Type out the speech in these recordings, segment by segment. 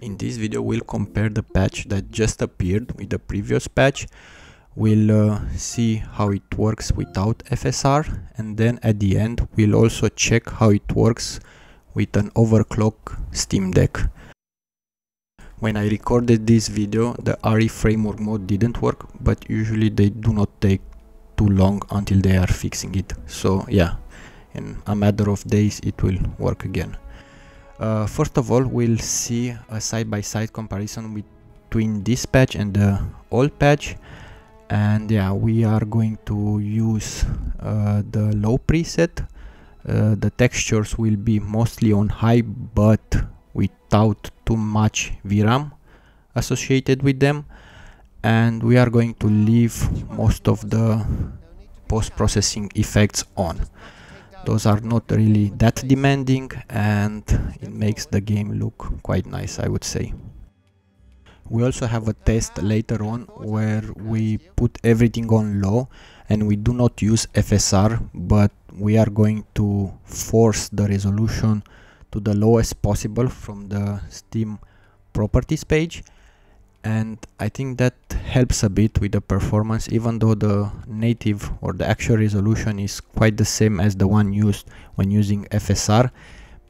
In this video we'll compare the patch that just appeared with the previous patch. We'll see how it works without FSR, and then at the end we'll also check how it works with an overclocked Steam Deck. When I recorded this video, the RE framework mode didn't work, but usually they do not take too long until they are fixing it. So yeah, in a matter of days it will work again. First of all, we'll see a side-by-side comparison between this patch and the old patch. And yeah, we are going to use the low preset. The textures will be mostly on high, but without too much VRAM associated with them, and we are going to leave most of the post-processing effects on. Those are not really that demanding and it makes the game look quite nice, I would say. We also have a test later on where we put everything on low and we do not use FSR, but we are going to force the resolution to the lowest possible from the Steam properties page, and I think that helps a bit with the performance, even though the native or the actual resolution is quite the same as the one used when using FSR,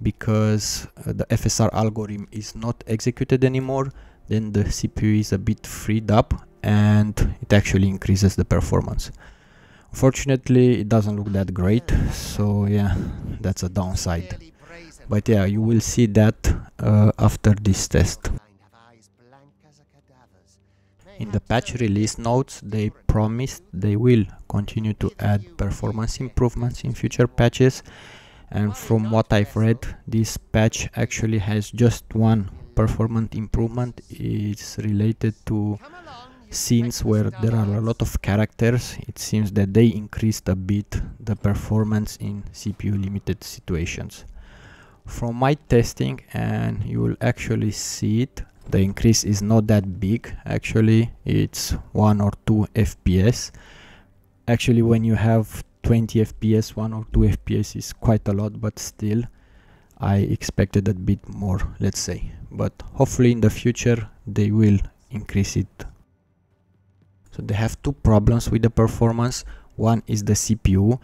because the FSR algorithm is not executed anymore. Then the CPU is a bit freed up and it actually increases the performance. Fortunately, it doesn't look that great, so yeah, that's a downside. But yeah, you will see that after this test. In the patch release notes, they promised they will continue to add performance improvements in future patches, and from what I've read, this patch actually has just one performance improvement. It's related to scenes where there are a lot of characters. It seems that they increased a bit the performance in CPU limited situations. From my testing, and you will actually see it, the increase is not that big. Actually, it's 1 or 2 FPS. Actually, when you have 20 FPS, 1 or 2 FPS is quite a lot, but still I expected a bit more, let's say. But hopefully in the future they will increase it. So they have two problems with the performance. One is the CPU.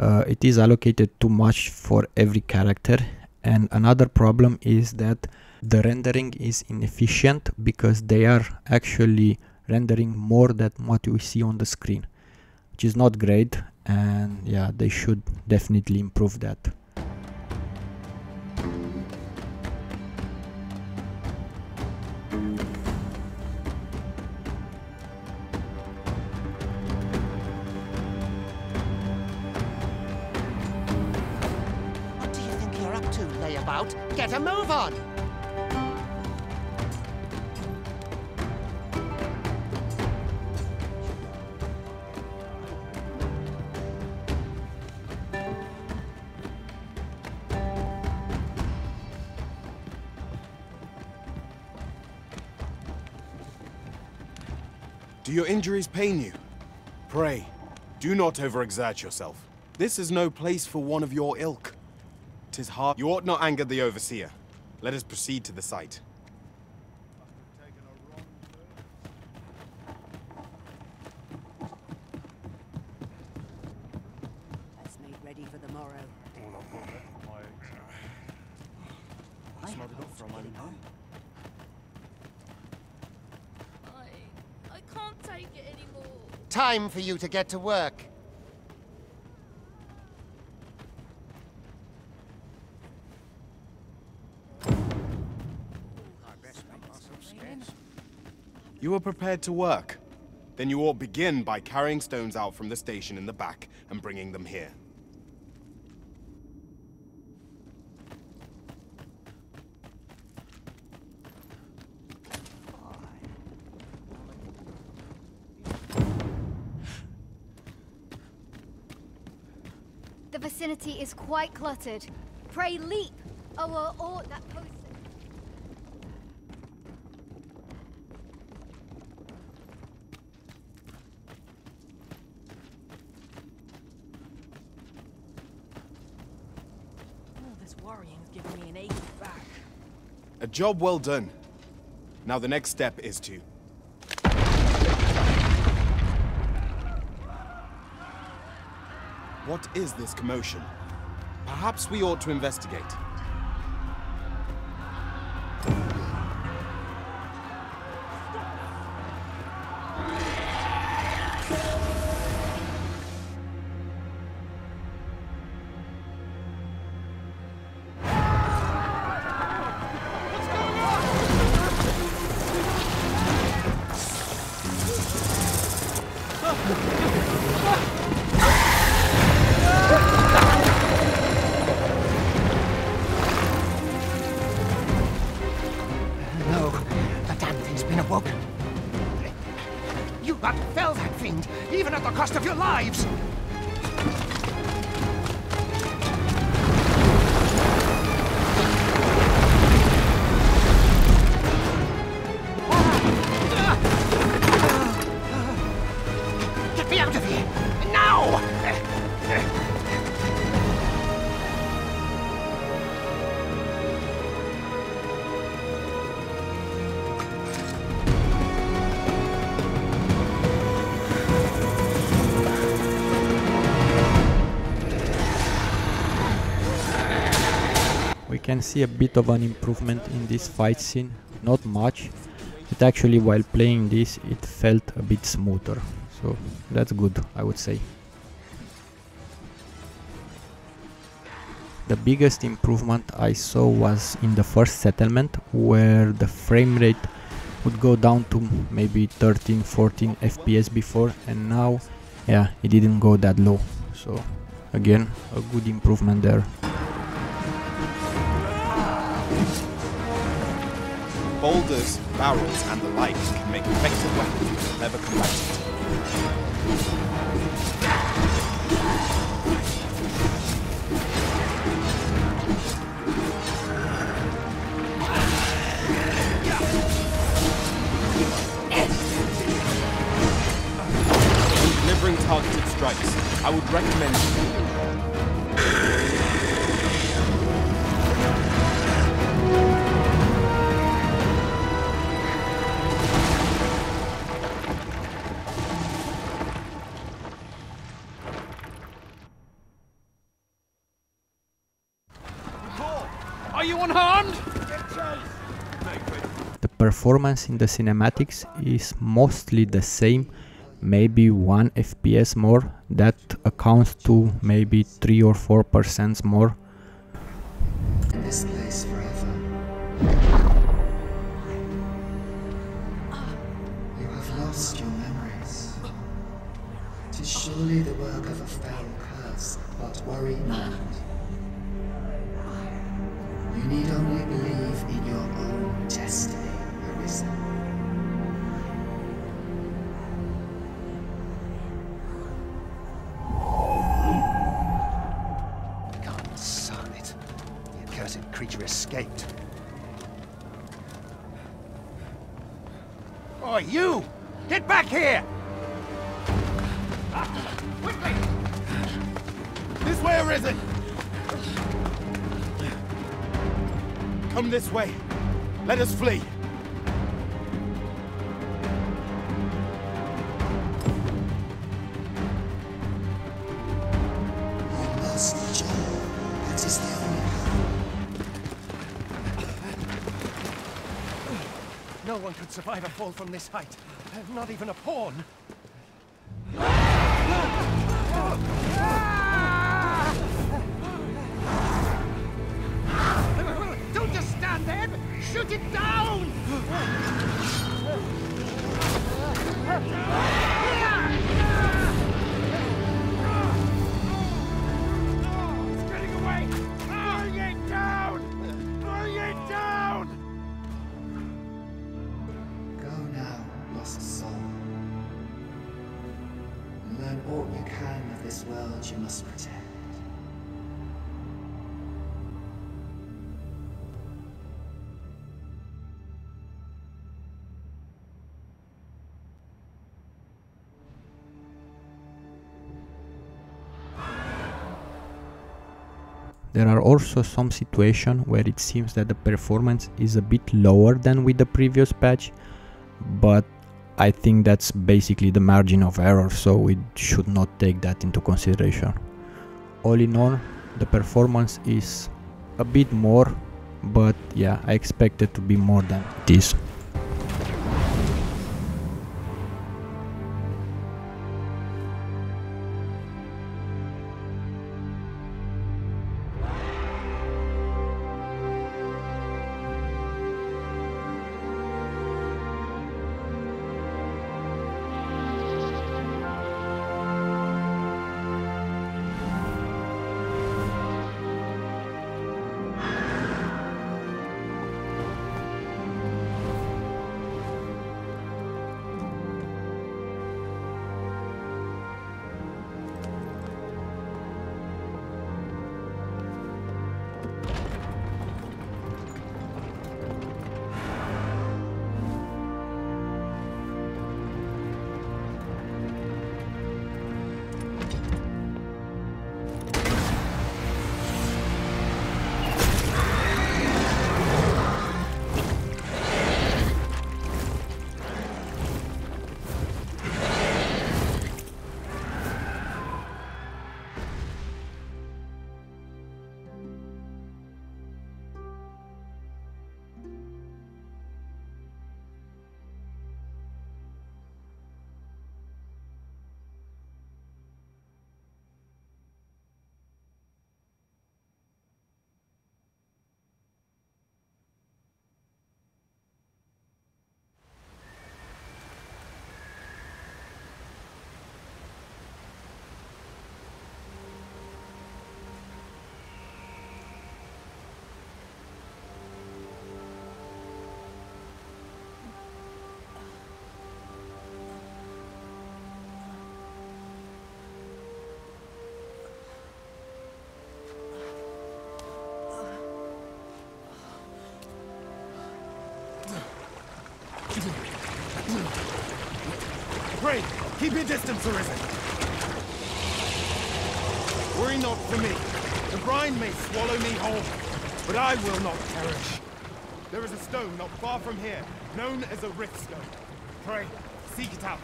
It is allocated too much for every character. And another problem is that the rendering is inefficient, because they are actually rendering more than what we see on the screen, which is not great, and yeah, they should definitely improve that. Get a move on! Do your injuries pain you? Pray, do not overexert yourself. This is no place for one of your ilk. Tis hard. You ought not anger the overseer. Let us proceed to the site. That's made ready for the morrow. I can't take it anymore. Time for you to get to work. You are prepared to work. Then you ought begin by carrying stones out from the station in the back and bringing them here. The vicinity is quite cluttered. Pray leap, or aught that post. Worrying's giving me an ache back. A job well done. Now the next step is to... What is this commotion? Perhaps we ought to investigate. Can see a bit of an improvement in this fight scene, not much, but actually while playing this it felt a bit smoother, so that's good, I would say. The biggest improvement I saw was in the first settlement, where the frame rate would go down to maybe 13-14 FPS before, and now, yeah, it didn't go that low, so again, a good improvement there. Boulders, barrels, and the like can make effective weapons with lever combat. When delivering targeted strikes, I would recommend... Performance in the cinematics is mostly the same, maybe 1 FPS more, that accounts to maybe 3 or 4% more. In this place forever. You have lost your memories. It is surely the work of a foul curse, but worry not. You need only believe in your own destiny. Escaped. Oh, you! Get back here! Quickly! This way, or is it? Come this way. Let us flee. No one could survive a fall from this height. Not even a pawn. Don't just stand there! Shoot it down! It's getting away! Bring it down! Bring it down! All you can of this world you must protect. There are also some situations where it seems that the performance is a bit lower than with the previous patch, but I think that's basically the margin of error, so we should not take that into consideration. All in all, the performance is a bit more, but yeah, I expect it to be more than it is. Great! Keep your distance, Arisen! Worry not for me. The brine may swallow me whole, but I will not perish. There is a stone not far from here, known as a rift stone. Pray, seek it out.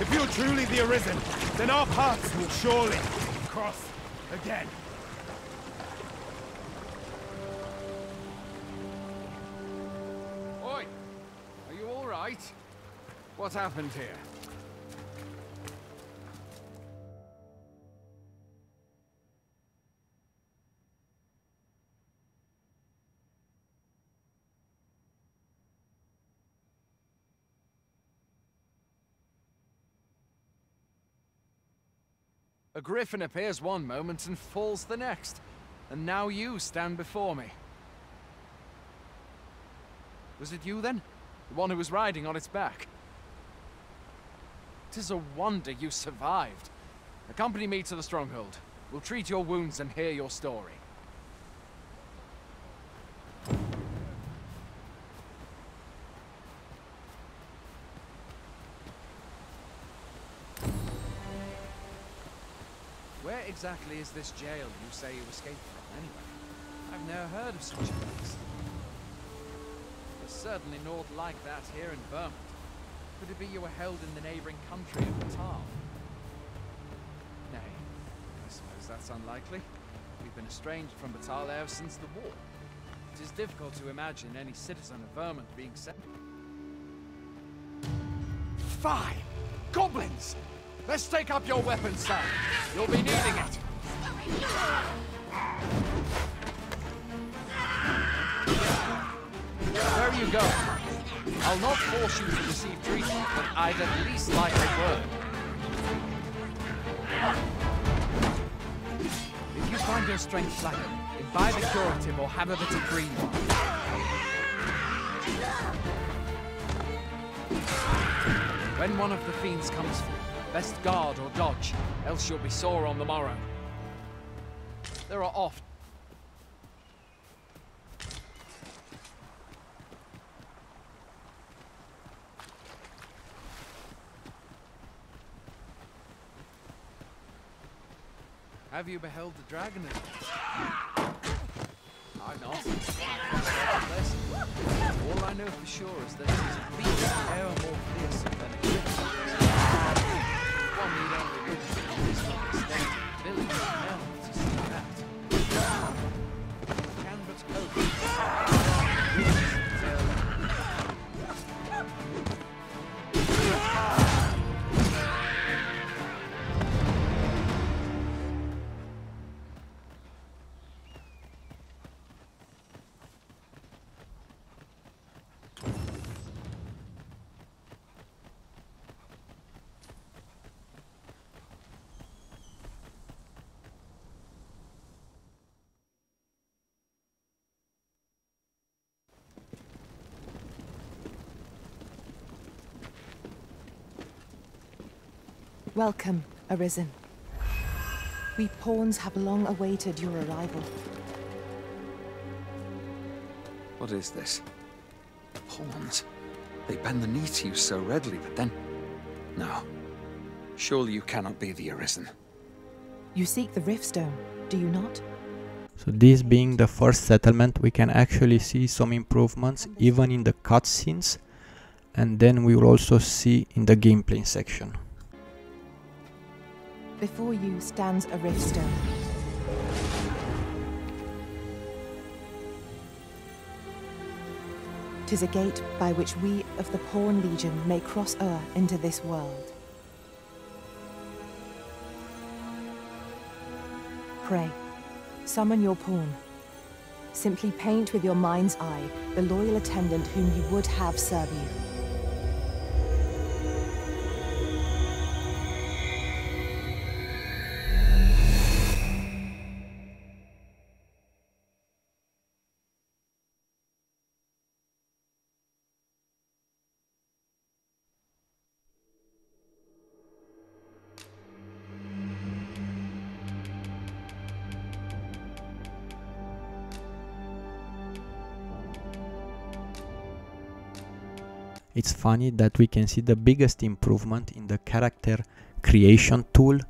If you are truly the Arisen, then our paths will surely cross again. Oi! Are you all right? What happened here? A griffin appears one moment and falls the next, and now you stand before me. Was it you then? The one who was riding on its back? It is a wonder you survived. Accompany me to the stronghold. We'll treat your wounds and hear your story. Where exactly is this jail you say you escaped from, anyway? I've never heard of such a place. There's certainly naught like that here in Vermont. Could it be you were held in the neighboring country of Batal? Nay, I suppose that's unlikely. We've been estranged from Batal ever since the war. It is difficult to imagine any citizen of Vermont being sent. Fine! Goblins! Let's take up your weapon, son. You'll be needing it. Where you go? I'll not force you to receive treatment, but I'd at least like a word. If you find your strength slackened, imbibe a curative or have a bit of green wine. When one of the fiends comes for you, best guard or dodge, else you'll be sore on the morrow. There are oft. Have you beheld the dragon? I not. All I know for sure is that this is a beast ever more fearsome than a griffin. One need only look at this one extent of the village of Melve to see that. Can but hope welcome, Arisen. We pawns have long awaited your arrival. What is this? The pawns? They bend the knee to you so readily, but then... No. Surely you cannot be the Arisen. You seek the Riftstone, do you not? So this being the first settlement, we can actually see some improvements even in the cutscenes, and then we will also see in the gameplay section. Before you stands a riftstone. Tis a gate by which we of the Pawn Legion may cross o'er into this world. Pray, summon your pawn. Simply paint with your mind's eye the loyal attendant whom you would have serve you. It's funny that we can see the biggest improvement in the character creation tool,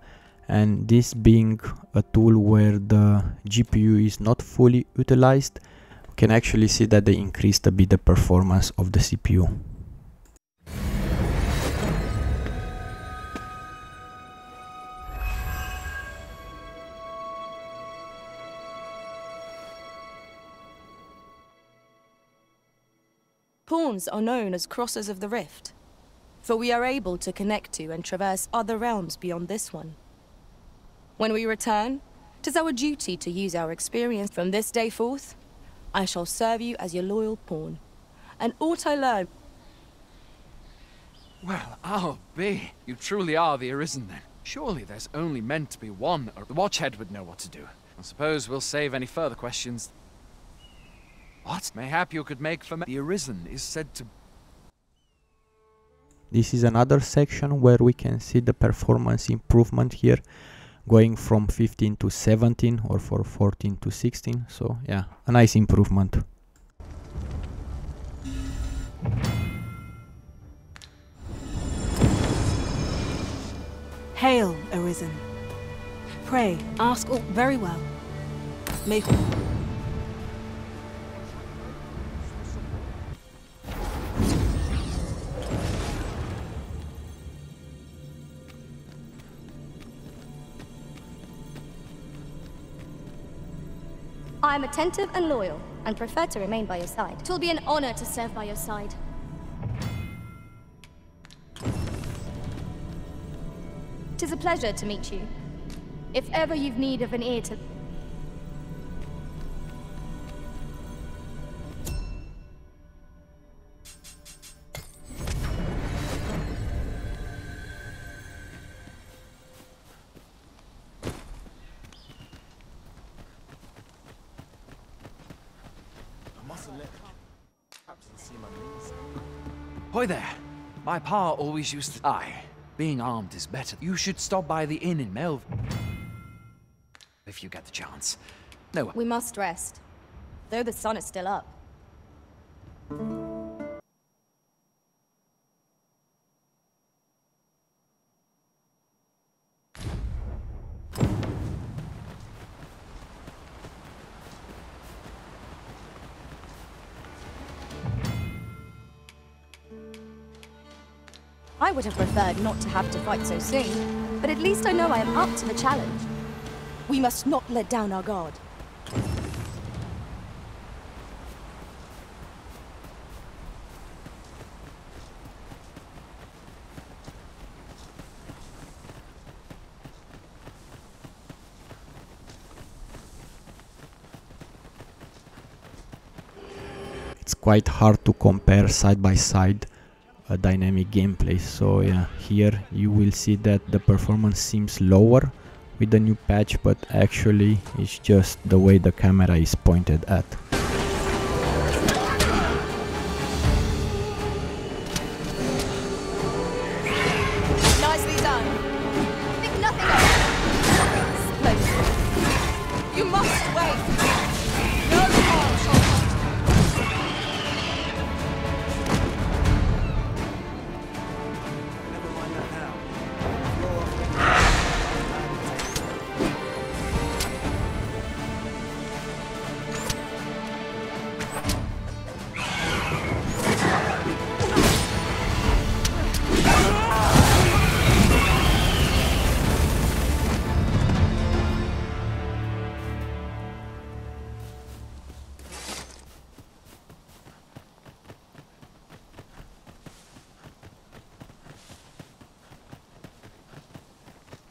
and this being a tool where the GPU is not fully utilized, we can actually see that they increased a bit the performance of the CPU. Pawns are known as crossers of the rift, for we are able to connect to and traverse other realms beyond this one. When we return, 'tis our duty to use our experience. From this day forth, I shall serve you as your loyal pawn, and aught I learn... Well, I'll be. You truly are the Arisen, then. Surely there's only meant to be one, or the Watchhead would know what to do. I suppose we'll save any further questions. What? Mayhap you could make for me. The Arisen is said to... This is another section where we can see the performance improvement here, going from 15 to 17 or from 14 to 16. So yeah, a nice improvement. Hail, Arisen. Pray, ask all... Very well. May... I am attentive and loyal, and prefer to remain by your side. It will be an honor to serve by your side. Tis a pleasure to meet you. If ever you've need of an ear to... Hoy there! My pa always used to... Aye, being armed is better. You should stop by the inn in Melve if you get the chance. No... We must rest, though the sun is still up. I would have preferred not to have to fight so soon, but at least I know I am up to the challenge. We must not let down our guard. Quite hard to compare side by side dynamic gameplay, so yeah, here you will see that the performance seems lower with the new patch, but actually it's just the way the camera is pointed at. Nicely done. Think nothing of it. Explosive. You must wait.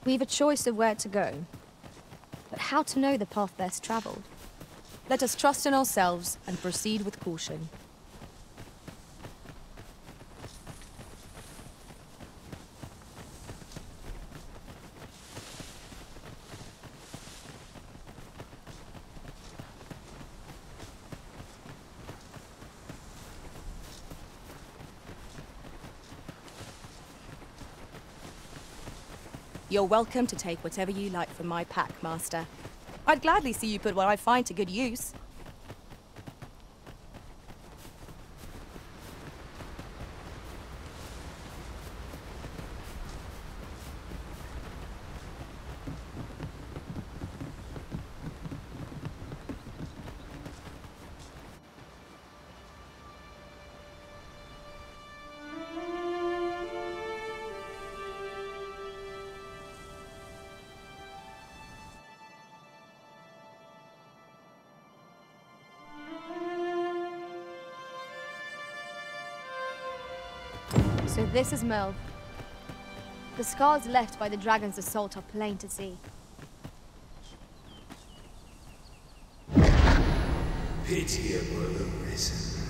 We've a choice of where to go, but how to know the path best traveled? Let us trust in ourselves and proceed with caution. You're welcome to take whatever you like from my pack, Master. I'd gladly see you put what I find to good use. So this is Melve. The scars left by the dragon's assault are plain to see. Pitiable arisen.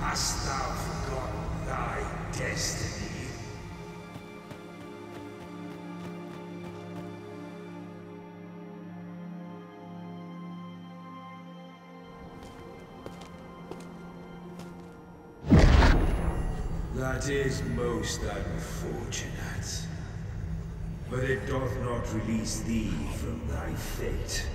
Hast thou forgotten thy destiny? That is most unfortunate, but it doth not release thee from thy fate.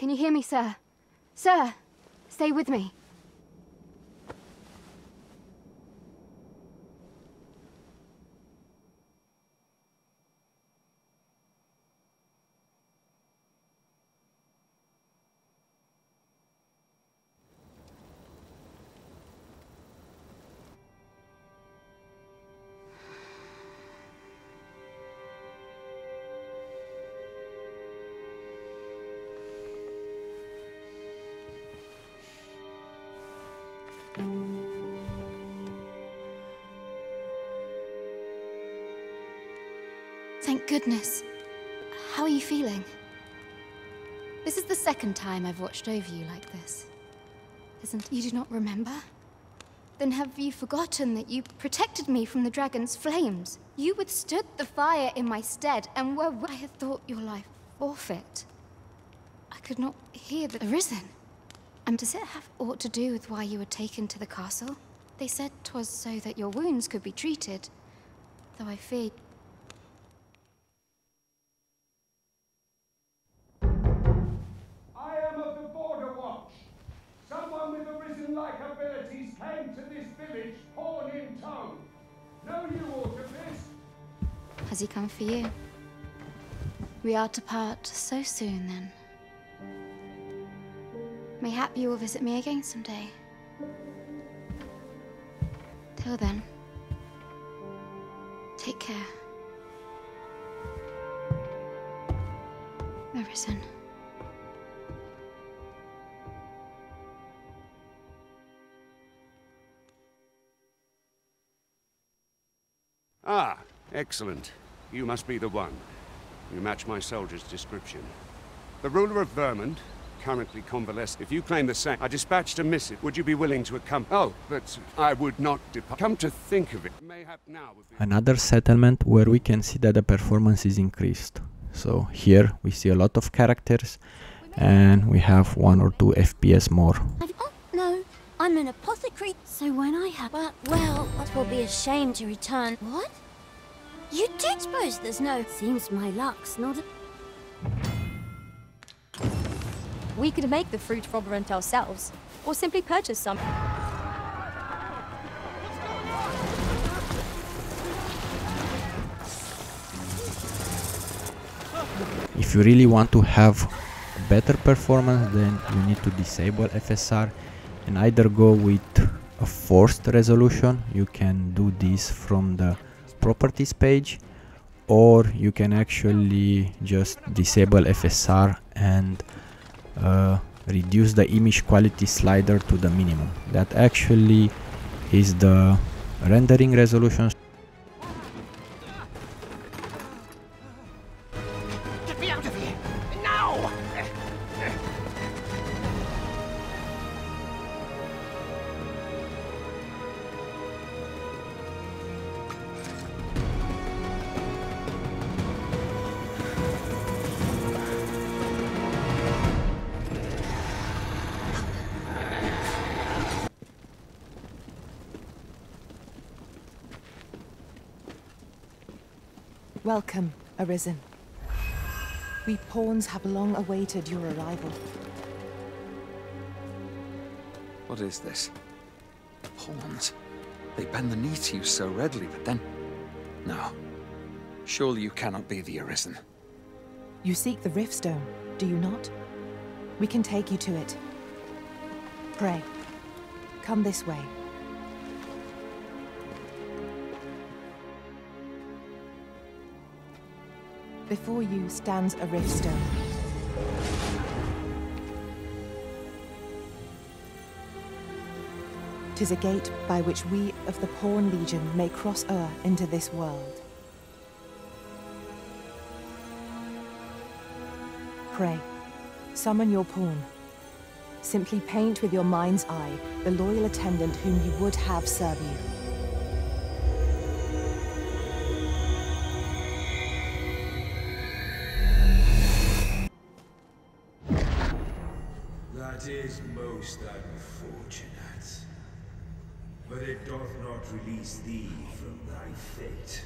Can you hear me, sir? Sir, stay with me. Thank goodness. How are you feeling? This is the second time I've watched over you like this. You do not remember? Then have you forgotten that you protected me from the dragon's flames? You withstood the fire in my stead and were... I had thought your life forfeit. I could not hear the Arisen. And does it have aught to do with why you were taken to the castle? They said 'twas so that your wounds could be treated, though I feared... I am of the Border Watch. Someone with Arisen-like abilities came to this village, horn in tow. Know you aught of this? Has he come for you? We are to part so soon, then. Mayhap you will visit me again someday. Till then, take care. Everson. Ah, excellent. You must be the one. You match my soldier's description. The ruler of Vermont, currently convalescent. If you claim the sack, I dispatched a missive. Would you be willing to accompany? Oh, but I would not depart. Come to think of it, mayhap now would be another settlement where we can see that the performance is increased. So here we see a lot of characters, and we have 1 or 2 FPS more. Oh no, I'm an apothecary. So when I have, well, it will be a shame to return. What? You did suppose there's no? Seems my luck's not. We could make the fruit froggerant ourselves, or simply purchase some. If you really want to have better performance, then you need to disable FSR and either go with a forced resolution. You can do this from the properties page, or you can actually just disable FSR and reduce the image quality slider to the minimum. That actually is the rendering resolution. Get me out of here now! Welcome, Arisen. We pawns have long awaited your arrival. What is this? The pawns? They bend the knee to you so readily, but then... No. Surely you cannot be the Arisen. You seek the Riftstone, do you not? We can take you to it. Pray, come this way. Before you stands a Riftstone. Tis a gate by which we of the Pawn Legion may cross o'er into this world. Pray, summon your pawn. Simply paint with your mind's eye the loyal attendant whom you would have serve you. That is most unfortunate. But it doth not release thee from thy fate.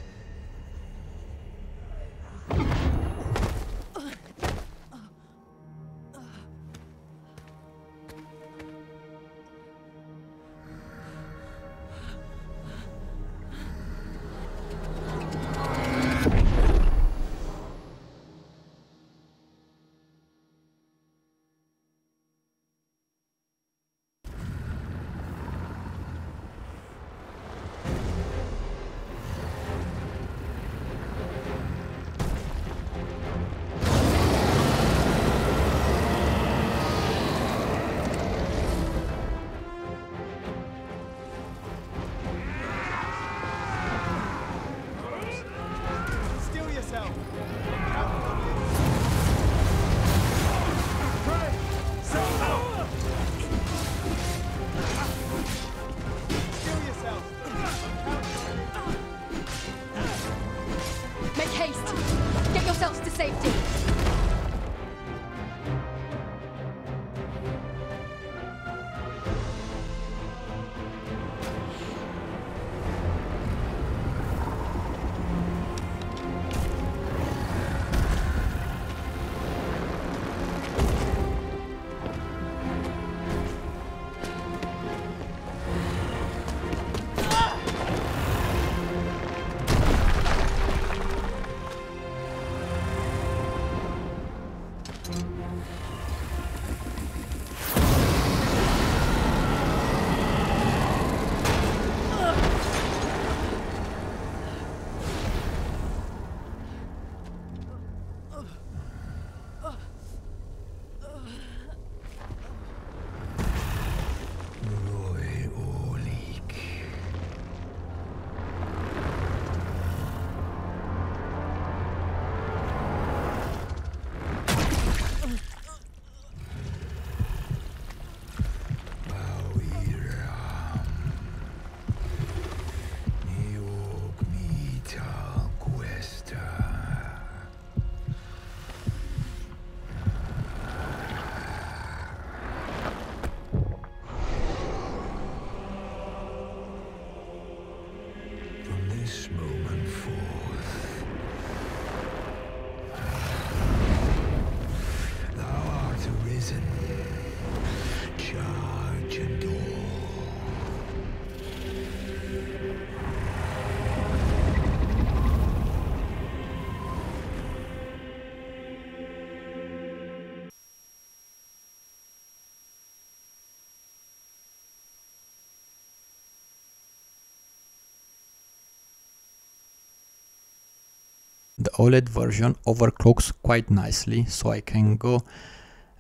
The OLED version overclocks quite nicely, so I can go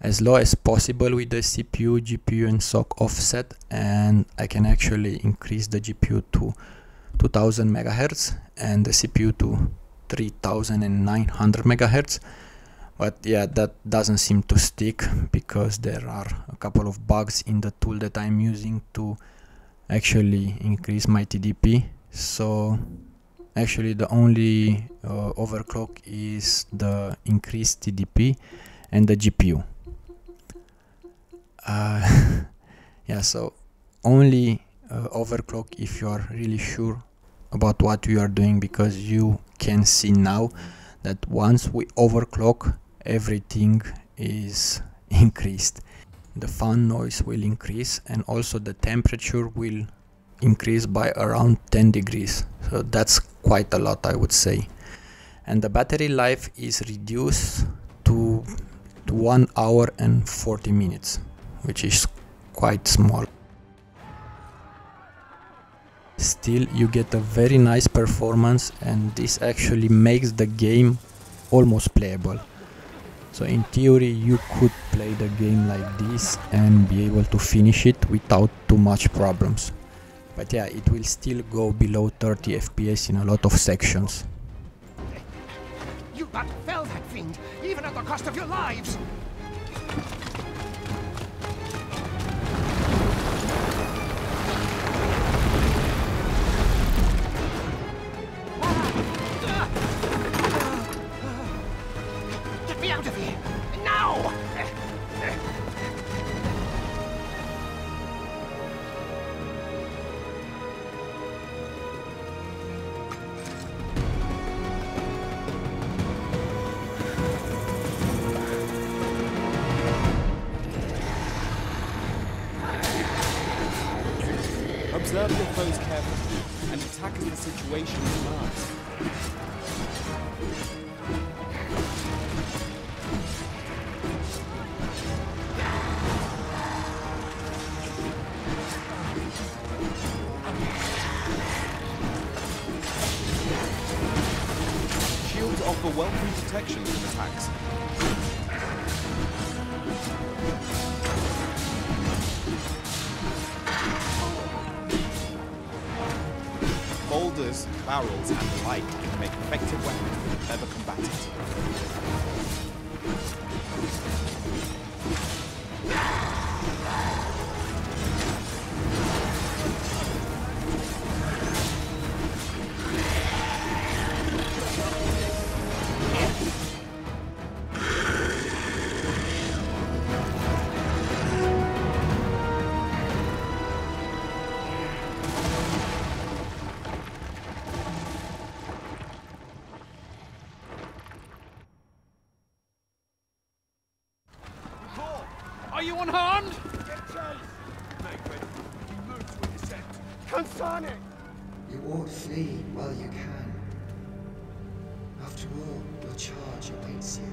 as low as possible with the CPU, GPU and SOC offset, and I can actually increase the GPU to 2000 MHz and the CPU to 3900 MHz. But yeah, that doesn't seem to stick because there are a couple of bugs in the tool that I'm using to actually increase my TDP. So actually the only overclock is the increased TDP and the GPU. Yeah, so only overclock if you are really sure about what you are doing, because you can see now that once we overclock, everything is increased. The fan noise will increase, and also the temperature will increase by around 10 degrees. So that's quite a lot, I would say. And the battery life is reduced to 1 hour and 40 minutes, which is quite small. Still, you get a very nice performance, and this actually makes the game almost playable. So in theory, you could play the game like this and be able to finish it without too much problems. But yeah, it will still go below 30 FPS in a lot of sections. You but fell that fiend, even at the cost of your lives! Get me out of here! Now! Observe your foes carefully and attack as the situation demands. Shields offer welcome protection from attacks. Boulders, barrels, and the like can make effective weapons if ever combated. Are you unharmed? Get chased! Make ready. You lose with the set. Concern it! You ought to flee while you can. After all, your charge awaits you.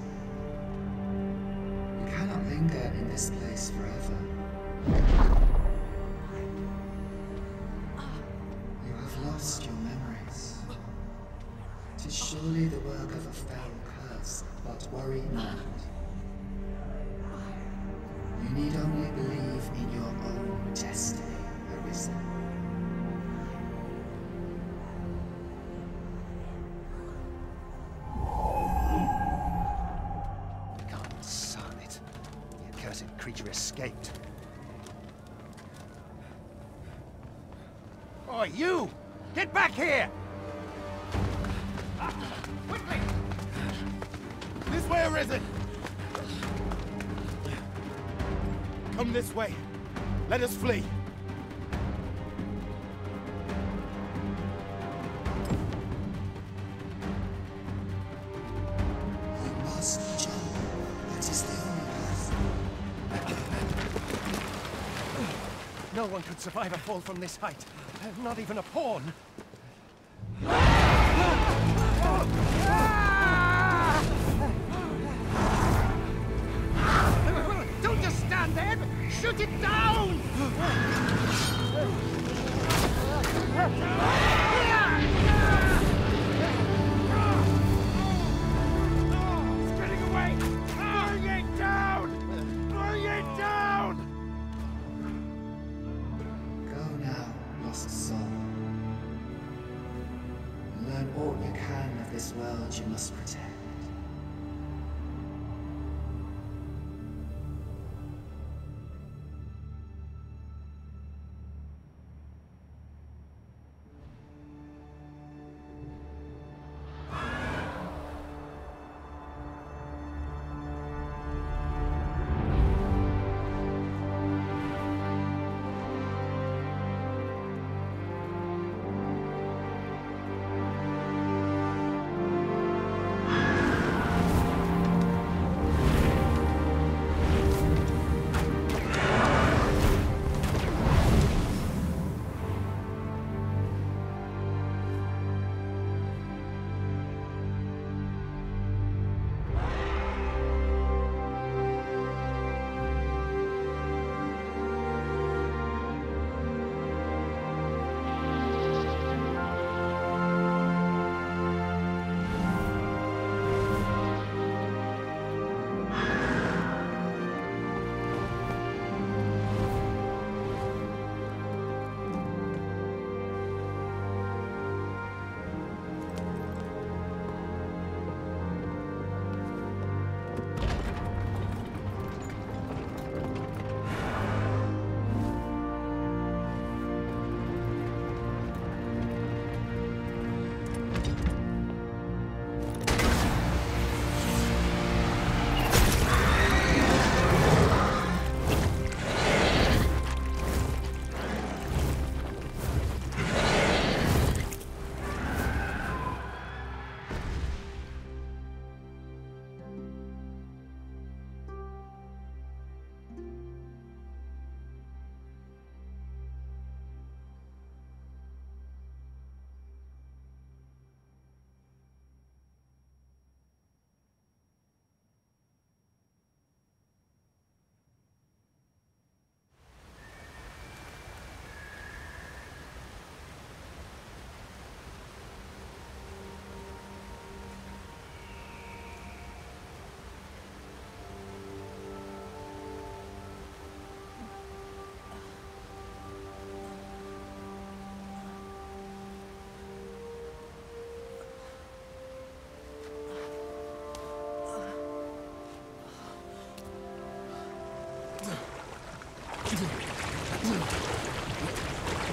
You cannot linger in this place forever. You have lost your memories. It is surely the work of a foul curse, but worry not. You need only believe in your own destiny, Arisa. Concern it. The accursed creature escaped. Oh, you! Get back here! Quickly! This way, Arisen! Come this way. Let us flee. We must jump. That is the only path. No one could survive a fall from this height. Not even a pawn. Shoot it down! It's getting away! Bring it down! Bring it down! Go now, lost soul. Learn all you can of this world you must protect.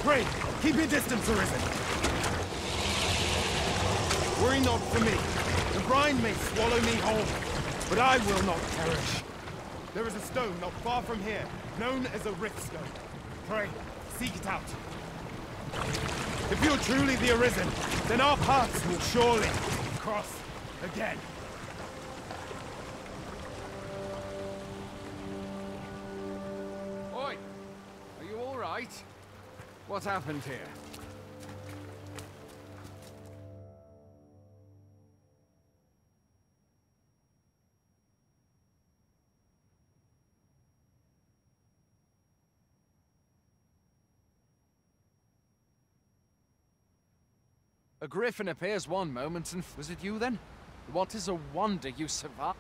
Great! Keep your distance, Arisen! Worry not for me. The brine may swallow me whole, but I will not perish. There is a stone not far from here, known as a rift stone. Pray, seek it out. If you're truly the Arisen, then our paths will surely cross again. Oi! Are you all right? What happened here? A griffin appears one moment and... Was it you then? What is a wonder you survived?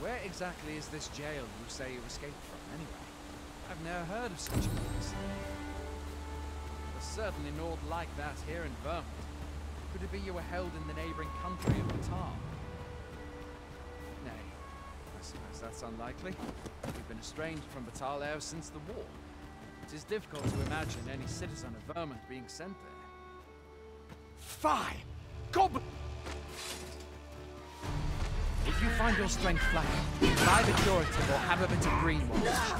Where exactly is this jail you say you escaped from, anyway? I've never heard of such a place. There's certainly naught like that here in Vermont. Could it be you were held in the neighboring country of Batar? I suppose that's unlikely. We've been estranged from Batar since the war. It is difficult to imagine any citizen of Vermont being sent there. Fie! Goblin! If you find your strength flagging, buy the curative or have a bit of greenwash.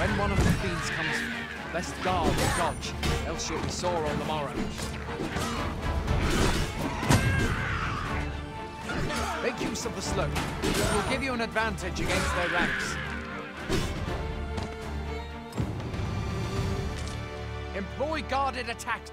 When one of the fiends comes in, best guard or dodge, else you'll be sore on the morrow. Make use of the slope. It will give you an advantage against their ranks. Employ guarded attacks.